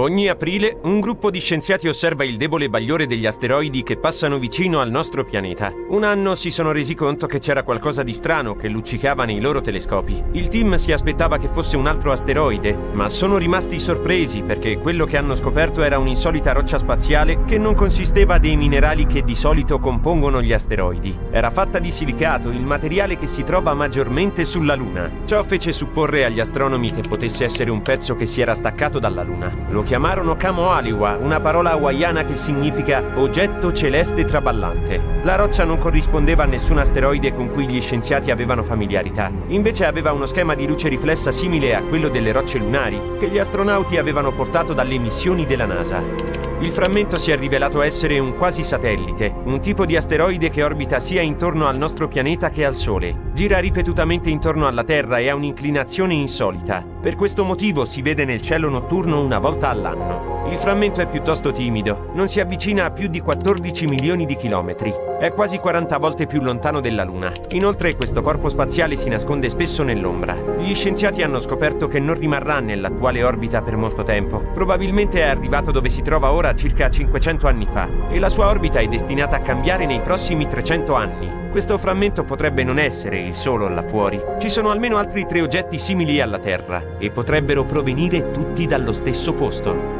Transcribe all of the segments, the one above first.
Ogni aprile un gruppo di scienziati osserva il debole bagliore degli asteroidi che passano vicino al nostro pianeta. Un anno si sono resi conto che c'era qualcosa di strano che luccicava nei loro telescopi. Il team si aspettava che fosse un altro asteroide, ma sono rimasti sorpresi perché quello che hanno scoperto era un'insolita roccia spaziale che non consisteva dei minerali che di solito compongono gli asteroidi. Era fatta di silicato, il materiale che si trova maggiormente sulla Luna. Ciò fece supporre agli astronomi che potesse essere un pezzo che si era staccato dalla Luna. Lo chiamarono Kamoʻoalewa, una parola hawaiana che significa oggetto celeste traballante. La roccia non corrispondeva a nessun asteroide con cui gli scienziati avevano familiarità. Invece aveva uno schema di luce riflessa simile a quello delle rocce lunari che gli astronauti avevano portato dalle missioni della NASA. Il frammento si è rivelato essere un quasi satellite, un tipo di asteroide che orbita sia intorno al nostro pianeta che al Sole. Gira ripetutamente intorno alla Terra e ha un'inclinazione insolita. Per questo motivo si vede nel cielo notturno una volta all'anno. Il frammento è piuttosto timido, non si avvicina a più di 14 milioni di chilometri. È quasi 40 volte più lontano della Luna. Inoltre questo corpo spaziale si nasconde spesso nell'ombra. Gli scienziati hanno scoperto che non rimarrà nell'attuale orbita per molto tempo. Probabilmente è arrivato dove si trova ora circa 500 anni fa, e la sua orbita è destinata a cambiare nei prossimi 300 anni. Questo frammento potrebbe non essere il solo là fuori. Ci sono almeno altri 3 oggetti simili alla Terra, e potrebbero provenire tutti dallo stesso posto.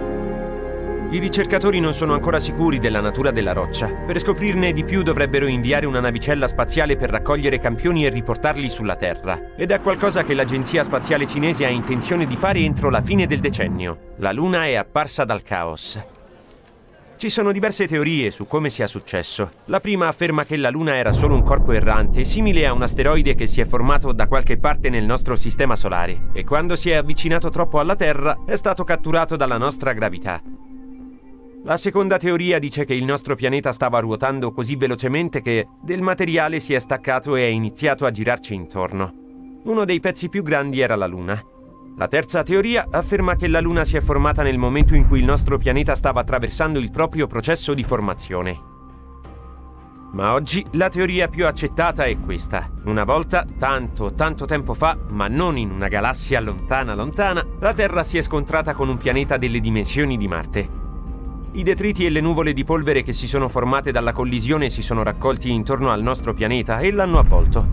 I ricercatori non sono ancora sicuri della natura della roccia. Per scoprirne di più dovrebbero inviare una navicella spaziale per raccogliere campioni e riportarli sulla Terra. Ed è qualcosa che l'Agenzia Spaziale Cinese ha intenzione di fare entro la fine del decennio. La Luna è apparsa dal caos. Ci sono diverse teorie su come sia successo. La prima afferma che la Luna era solo un corpo errante, simile a un asteroide che si è formato da qualche parte nel nostro sistema solare, e quando si è avvicinato troppo alla Terra è stato catturato dalla nostra gravità. La seconda teoria dice che il nostro pianeta stava ruotando così velocemente che del materiale si è staccato e è iniziato a girarci intorno. Uno dei pezzi più grandi era la Luna. La terza teoria afferma che la Luna si è formata nel momento in cui il nostro pianeta stava attraversando il proprio processo di formazione. Ma oggi la teoria più accettata è questa. Una volta, tanto, tanto tempo fa, ma non in una galassia lontana lontana, la Terra si è scontrata con un pianeta delle dimensioni di Marte. I detriti e le nuvole di polvere che si sono formate dalla collisione si sono raccolti intorno al nostro pianeta e l'hanno avvolto.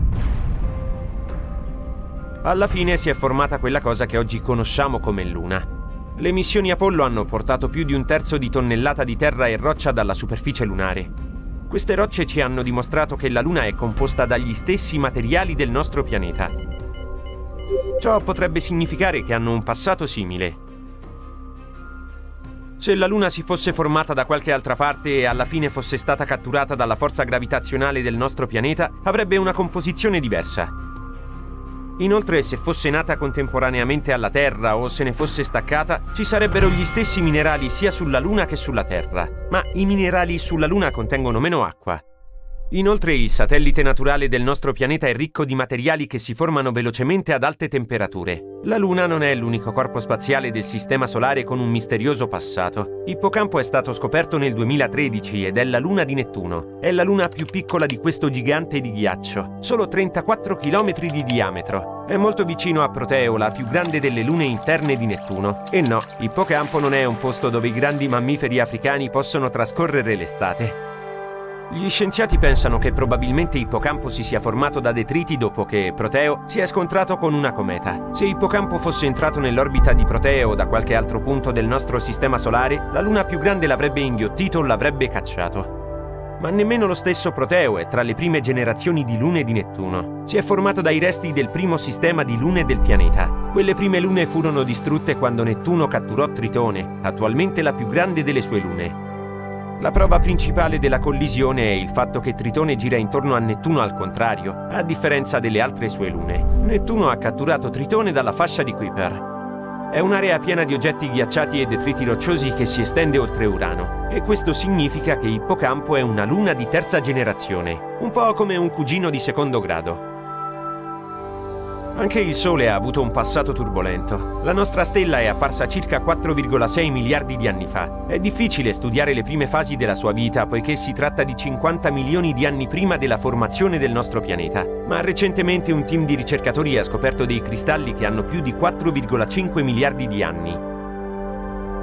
Alla fine si è formata quella cosa che oggi conosciamo come Luna. Le missioni Apollo hanno portato più di 1/3 di tonnellata di terra e roccia dalla superficie lunare. Queste rocce ci hanno dimostrato che la Luna è composta dagli stessi materiali del nostro pianeta. Ciò potrebbe significare che hanno un passato simile. Se la Luna si fosse formata da qualche altra parte e alla fine fosse stata catturata dalla forza gravitazionale del nostro pianeta, avrebbe una composizione diversa. Inoltre, se fosse nata contemporaneamente alla Terra o se ne fosse staccata, ci sarebbero gli stessi minerali sia sulla Luna che sulla Terra, ma i minerali sulla Luna contengono meno acqua. Inoltre, il satellite naturale del nostro pianeta è ricco di materiali che si formano velocemente ad alte temperature. La Luna non è l'unico corpo spaziale del Sistema Solare con un misterioso passato. Ipocampo è stato scoperto nel 2013 ed è la Luna di Nettuno. È la Luna più piccola di questo gigante di ghiaccio, solo 34 km di diametro. È molto vicino a Proteo, la più grande delle lune interne di Nettuno. E no, Ipocampo non è un posto dove i grandi mammiferi africani possono trascorrere l'estate. Gli scienziati pensano che probabilmente Ipocampo si sia formato da detriti dopo che Proteo si è scontrato con una cometa. Se Ipocampo fosse entrato nell'orbita di Proteo o da qualche altro punto del nostro sistema solare, la Luna più grande l'avrebbe inghiottito o l'avrebbe cacciato. Ma nemmeno lo stesso Proteo è tra le prime generazioni di lune di Nettuno. Si è formato dai resti del primo sistema di lune del pianeta. Quelle prime lune furono distrutte quando Nettuno catturò Tritone, attualmente la più grande delle sue lune. La prova principale della collisione è il fatto che Tritone gira intorno a Nettuno al contrario, a differenza delle altre sue lune. Nettuno ha catturato Tritone dalla fascia di Kuiper. È un'area piena di oggetti ghiacciati e detriti rocciosi che si estende oltre Urano, e questo significa che Ipocampo è una luna di terza generazione, un po' come un cugino di secondo grado. Anche il Sole ha avuto un passato turbolento. La nostra stella è apparsa circa 4,6 miliardi di anni fa. È difficile studiare le prime fasi della sua vita poiché si tratta di 50 milioni di anni prima della formazione del nostro pianeta. Ma recentemente un team di ricercatori ha scoperto dei cristalli che hanno più di 4,5 miliardi di anni.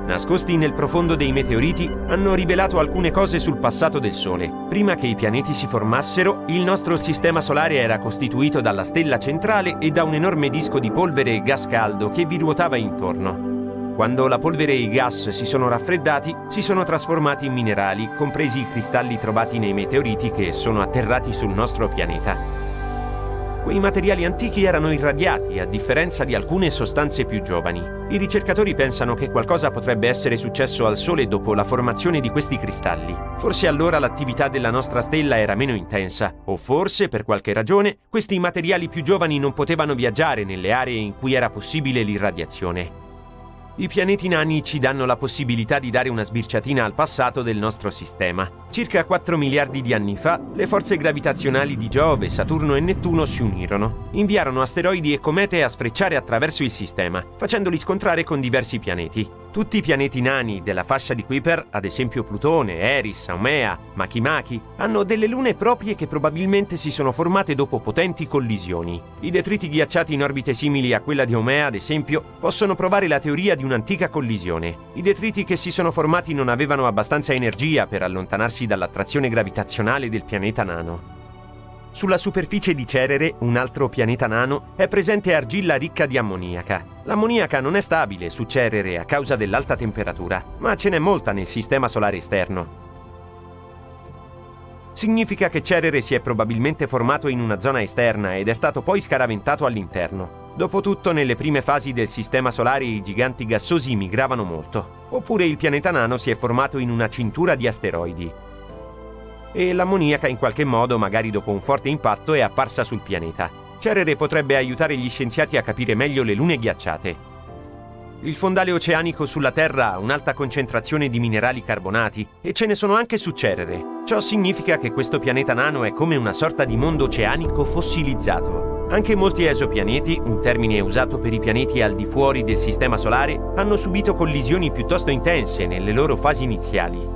nascosti nel profondo dei meteoriti, hanno rivelato alcune cose sul passato del Sole. Prima che i pianeti si formassero, il nostro sistema solare era costituito dalla stella centrale e da un enorme disco di polvere e gas caldo che vi ruotava intorno. Quando la polvere e i gas si sono raffreddati, si sono trasformati in minerali, compresi i cristalli trovati nei meteoriti che sono atterrati sul nostro pianeta. Quei materiali antichi erano irradiati, a differenza di alcune sostanze più giovani. I ricercatori pensano che qualcosa potrebbe essere successo al Sole dopo la formazione di questi cristalli. Forse allora l'attività della nostra stella era meno intensa, o forse, per qualche ragione, questi materiali più giovani non potevano viaggiare nelle aree in cui era possibile l'irradiazione. I pianeti nani ci danno la possibilità di dare una sbirciatina al passato del nostro sistema. Circa 4 miliardi di anni fa, le forze gravitazionali di Giove, Saturno e Nettuno si unirono. Inviarono asteroidi e comete a sfrecciare attraverso il sistema, facendoli scontrare con diversi pianeti. Tutti i pianeti nani della fascia di Kuiper, ad esempio Plutone, Eris, Haumea, Makemake, hanno delle lune proprie che probabilmente si sono formate dopo potenti collisioni. I detriti ghiacciati in orbite simili a quella di Haumea, ad esempio, possono provare la teoria di un'antica collisione. I detriti che si sono formati non avevano abbastanza energia per allontanarsi dall'attrazione gravitazionale del pianeta nano. Sulla superficie di Cerere, un altro pianeta nano, è presente argilla ricca di ammoniaca. L'ammoniaca non è stabile su Cerere a causa dell'alta temperatura, ma ce n'è molta nel sistema solare esterno. Significa che Cerere si è probabilmente formato in una zona esterna ed è stato poi scaraventato all'interno. Dopotutto, nelle prime fasi del sistema solare i giganti gassosi migravano molto. Oppure il pianeta nano si è formato in una cintura di asteroidi. E l'ammoniaca in qualche modo, magari dopo un forte impatto, è apparsa sul pianeta. Cerere potrebbe aiutare gli scienziati a capire meglio le lune ghiacciate. Il fondale oceanico sulla Terra ha un'alta concentrazione di minerali carbonati e ce ne sono anche su Cerere. Ciò significa che questo pianeta nano è come una sorta di mondo oceanico fossilizzato. Anche molti esopianeti, un termine usato per i pianeti al di fuori del sistema solare, hanno subito collisioni piuttosto intense nelle loro fasi iniziali.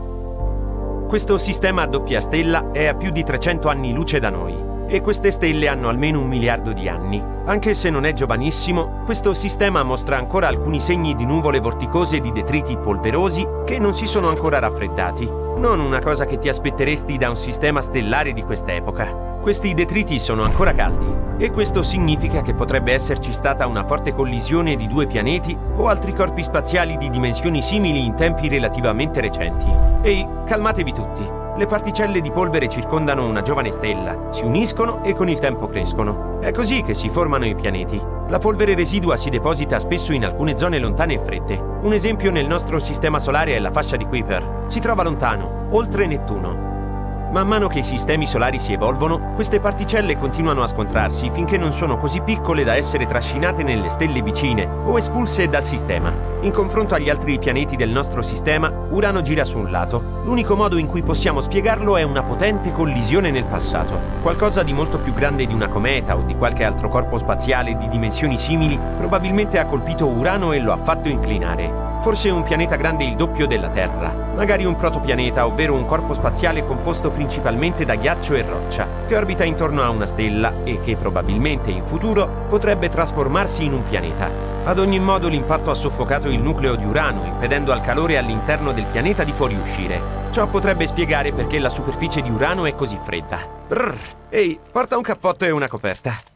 Questo sistema a doppia stella è a più di 300 anni luce da noi, e queste stelle hanno almeno 1 miliardo di anni. Anche se non è giovanissimo, questo sistema mostra ancora alcuni segni di nuvole vorticose di detriti polverosi che non si sono ancora raffreddati. Non una cosa che ti aspetteresti da un sistema stellare di quest'epoca. Questi detriti sono ancora caldi, e questo significa che potrebbe esserci stata una forte collisione di due pianeti o altri corpi spaziali di dimensioni simili in tempi relativamente recenti. Ehi, calmatevi tutti. Le particelle di polvere circondano una giovane stella, si uniscono e con il tempo crescono. È così che si formano i pianeti. La polvere residua si deposita spesso in alcune zone lontane e fredde. Un esempio nel nostro sistema solare è la fascia di Kuiper. Si trova lontano, oltre Nettuno. Man mano che i sistemi solari si evolvono, queste particelle continuano a scontrarsi finché non sono così piccole da essere trascinate nelle stelle vicine o espulse dal sistema. In confronto agli altri pianeti del nostro sistema, Urano gira su un lato. L'unico modo in cui possiamo spiegarlo è una potente collisione nel passato. Qualcosa di molto più grande di una cometa o di qualche altro corpo spaziale di dimensioni simili probabilmente ha colpito Urano e lo ha fatto inclinare. Forse un pianeta grande il doppio della Terra, magari un protopianeta, ovvero un corpo spaziale composto principalmente da ghiaccio e roccia, che orbita intorno a una stella e che probabilmente in futuro potrebbe trasformarsi in un pianeta. Ad ogni modo, l'impatto ha soffocato il nucleo di Urano, impedendo al calore all'interno del pianeta di fuoriuscire. Ciò potrebbe spiegare perché la superficie di Urano è così fredda. Ehi, porta un cappotto e una coperta.